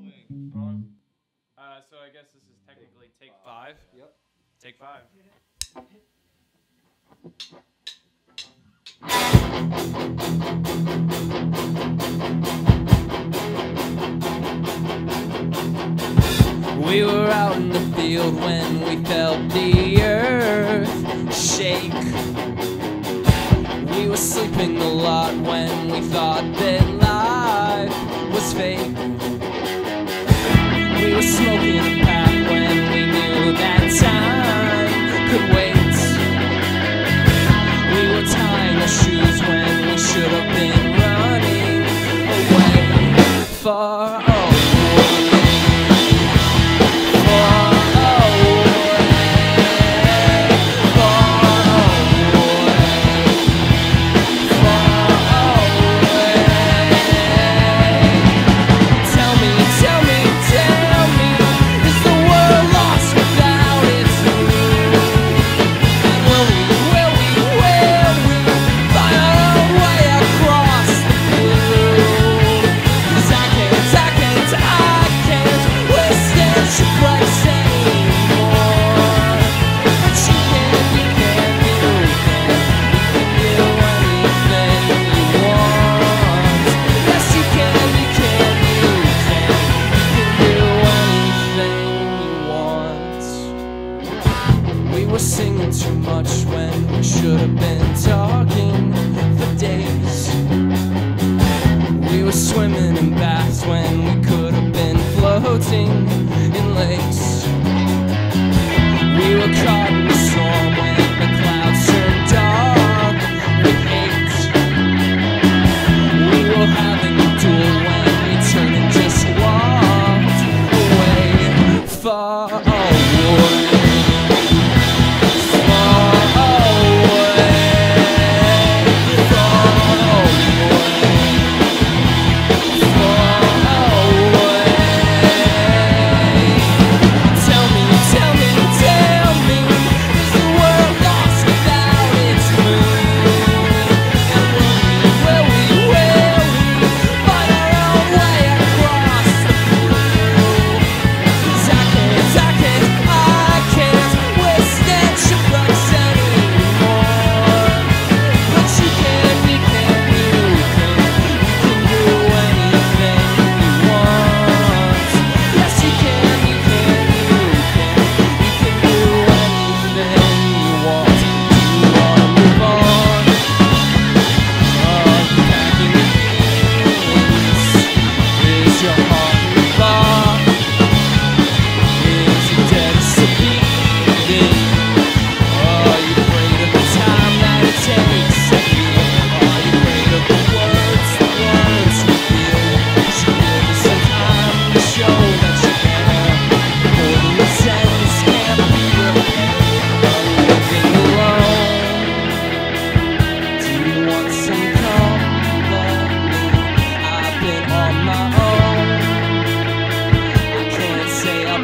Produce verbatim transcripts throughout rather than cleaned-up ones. going wrong. Uh, so I guess this is technically take five. Yep. Take five. We were out in the field when we felt the earth shake. We were sleeping a lot when we thought that life was fake. We were smoking a pack when we knew that time could wait. We were tying our shoes when we should have been running away. Far away. Far away. Far away. Far away. Tell me, tell me.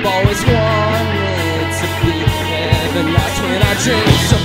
Always wanted to be there, but that's when I dream.